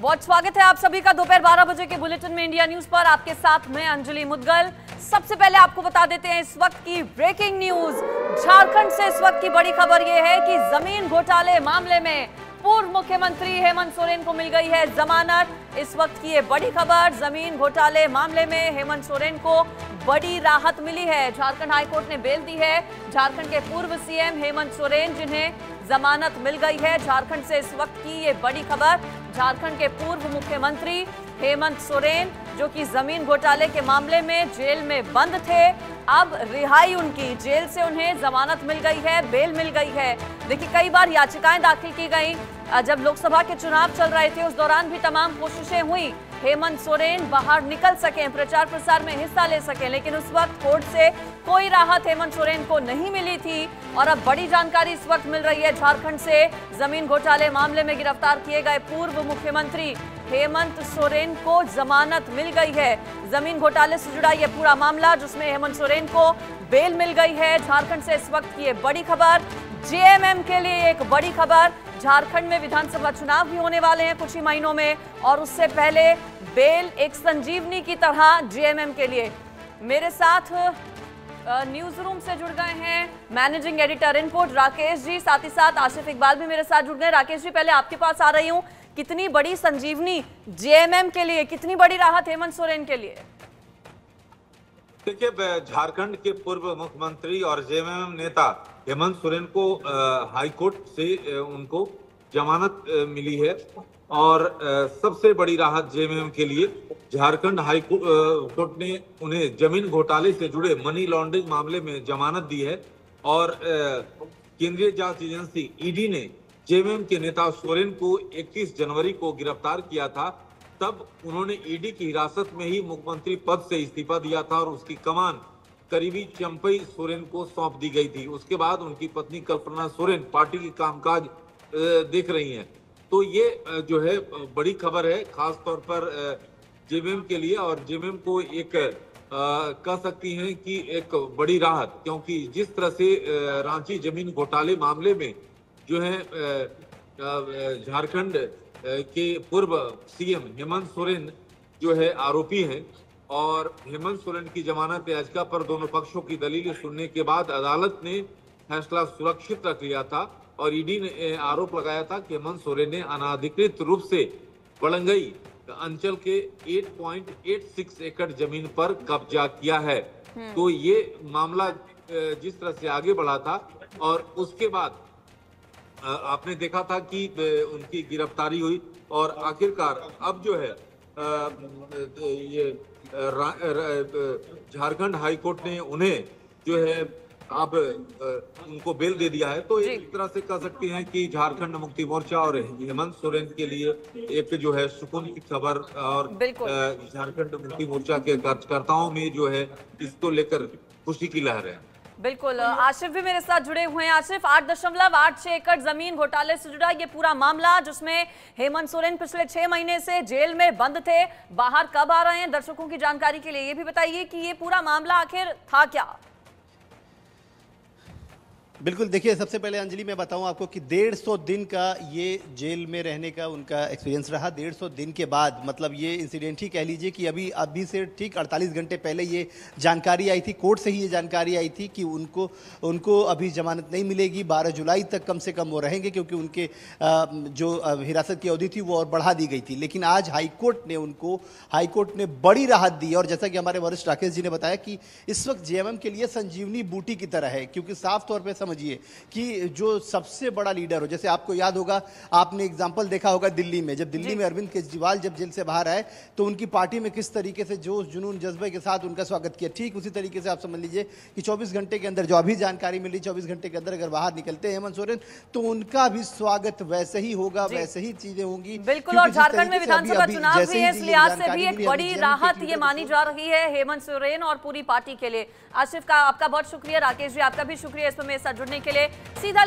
बहुत स्वागत है आप सभी का दोपहर 12 बजे के बुलेटिन में इंडिया न्यूज पर। आपके साथ मैं अंजलि मुदगल। सबसे पहले आपको बता देते हैं इस वक्त की ब्रेकिंग न्यूज। झारखंड से इस वक्त की बड़ी खबर यह है कि जमीन घोटाले मामले में पूर्व मुख्यमंत्री हेमंत सोरेन को मिल गई है जमानत। इस वक्त की ये बड़ी खबर, जमीन घोटाले मामले में हेमंत सोरेन को बड़ी राहत मिली है। झारखंड हाईकोर्ट ने बेल दी है। झारखंड के पूर्व सीएम हेमंत सोरेन जिन्हें जमानत मिल गई है, झारखंड से इस वक्त की ये बड़ी खबर। झारखंड के पूर्व मुख्यमंत्री हेमंत सोरेन जो कि जमीन घोटाले के मामले में जेल में बंद थे, अब रिहाई उनकी, जेल से उन्हें जमानत मिल गई है, बेल मिल गई है। देखिए, कई बार याचिकाएं दाखिल की गई। जब लोकसभा के चुनाव चल रहे थे उस दौरान भी तमाम कोशिशें हुई हेमंत सोरेन बाहर निकल सके, प्रचार प्रसार में हिस्सा ले सके, लेकिन उस वक्त कोर्ट से कोई राहत हेमंत सोरेन को नहीं मिली थी। और अब बड़ी जानकारी इस वक्त मिल रही है झारखंड से, जमीन घोटाले मामले में गिरफ्तार किए गए पूर्व मुख्यमंत्री हेमंत सोरेन को जमानत मिल गई है। जमीन घोटाले से जुड़ा यह पूरा मामला जिसमें हेमंत सोरेन को बेल मिल गई है। झारखंड से इस वक्त की ये बड़ी खबर। जेएमएम के लिए एक बड़ी खबर, झारखंड में विधानसभा चुनाव भी होने वाले हैं कुछ ही महीनों में, और उससे पहले बेल एक संजीवनी की तरह जेएमएम के लिए। मेरे साथ न्यूज रूम से जुड़ गए हैं managing editor input Rakesh ji, साथ ही साथ आशिफ इकबाल भी मेरे साथ जुड़ गए। राकेश जी, पहले आपके पास आ रही हूँ, कितनी बड़ी संजीवनी जेएमएम के लिए, कितनी बड़ी राहत हेमंत सोरेन के लिए? देखिए, झारखंड के पूर्व मुख्यमंत्री और जेएमएम नेता हेमंत सोरेन को हाईकोर्ट से उनको जमानत मिली है और सबसे बड़ी राहत जेएमएम के लिए झारखंड हाईकोर्ट ने उन्हें जमीन घोटाले से जुड़े मनी लॉन्ड्रिंग मामले में जमानत दी है। और केंद्रीय जांच एजेंसी ईडी ने जेएमएम के नेता सोरेन को 21 जनवरी को गिरफ्तार किया था, तब उन्होंने ईडी की हिरासत में ही मुख्यमंत्री पद से इस्तीफा दिया था और उसकी कमान करीबी चंपई सोरेन को सौंप दी गई थी। उसके बाद उनकी पत्नी कल्पना सोरेन पार्टी की कामकाज देख रही हैं। तो ये जो है बड़ी खबर है खास तौर पर जेएमएम के लिए, और जेएमएम को एक कह सकती हैं कि एक बड़ी राहत, क्योंकि जिस तरह से रांची जमीन घोटाले मामले में जो है झारखंड के पूर्व सीएम हेमंत सोरेन जो है आरोपी हैं, और हेमंत सोरेन की जमानत याचिका पर दोनों पक्षों की दलीलें सुनने के बाद अदालत ने फैसला सुरक्षित रख लिया था। और ईडी ने आरोप लगाया था कि हेमंत सोरेन ने अनाधिकृत रूप से बड़ंगई अंचल के 8.86 एकड़ जमीन पर कब्जा किया है। तो ये मामला जिस तरह से आगे बढ़ा था और उसके बाद आपने देखा था कि उनकी गिरफ्तारी हुई और आखिरकार अब जो है ये झारखंड हाईकोर्ट ने उन्हें जो है अब उनको बेल दे दिया है। तो एक तरह से कह सकते हैं कि झारखंड मुक्ति मोर्चा और हेमंत सोरेन के लिए एक जो है सुकून की खबर, और झारखंड मुक्ति मोर्चा के कार्यकर्ताओं में जो है इसको लेकर खुशी की लहर है। बिल्कुल, आशिफ भी मेरे साथ जुड़े हुए हैं। आशिफ, 8.86 एकड़ जमीन घोटाले से जुड़ा ये पूरा मामला जिसमें हेमंत सोरेन पिछले 6 महीने से जेल में बंद थे, बाहर कब आ रहे हैं? दर्शकों की जानकारी के लिए ये भी बताइए कि ये पूरा मामला आखिर था क्या? बिल्कुल, देखिए, सबसे पहले अंजलि मैं बताऊं आपको कि 150 दिन का ये जेल में रहने का उनका एक्सपीरियंस रहा। 150 दिन के बाद, मतलब ये इंसिडेंट ही कह लीजिए कि अभी से ठीक 48 घंटे पहले ये जानकारी आई थी, कोर्ट से ही ये जानकारी आई थी कि उनको अभी जमानत नहीं मिलेगी, 12 जुलाई तक कम से कम वो रहेंगे, क्योंकि उनके जो हिरासत की अवधि थी वो और बढ़ा दी गई थी। लेकिन आज हाईकोर्ट ने बड़ी राहत दी, और जैसा कि हमारे वरिष्ठ राकेश जी ने बताया कि इस वक्त जेएमएम के लिए संजीवनी बूटी की तरह है, क्योंकि साफ तौर पर समझिए कि जो सबसे बड़ा लीडर हो, जैसे आपको याद होगा, आपने एग्जांपल देखा होगा दिल्ली में, जब दिल्ली में अरविंद केजरीवाल जब जेल से बाहर आए तो उनकी पार्टी में किस तरीके से जोश जुनून जज्बे के साथ उनका स्वागत किया। ठीक उसी तरीके से आप समझ लीजिए कि 24 घंटे के अंदर जो अभी जानकारी मिली, 24 घंटे के अंदर अगर बाहर निकलते हैं हेमंत सोरेन तो उनका भी स्वागत वैसे ही होगा, वैसे ही चीजें होंगी। बिल्कुल, और झारखंड में विधानसभा चुनाव भी है, इस लिहाज से भी एक बड़ी राहत ये मानी जा रही है हेमंत सोरेन और पूरी पार्टी के लिए। आसिफ का आपका बहुत शुक्रिया, राकेश जी आपका भी शुक्रिया इसमें जुड़ने के लिए। सीधा